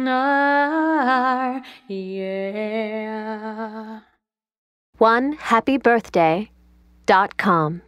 Pinar, yeah. 1HappyBirthday.com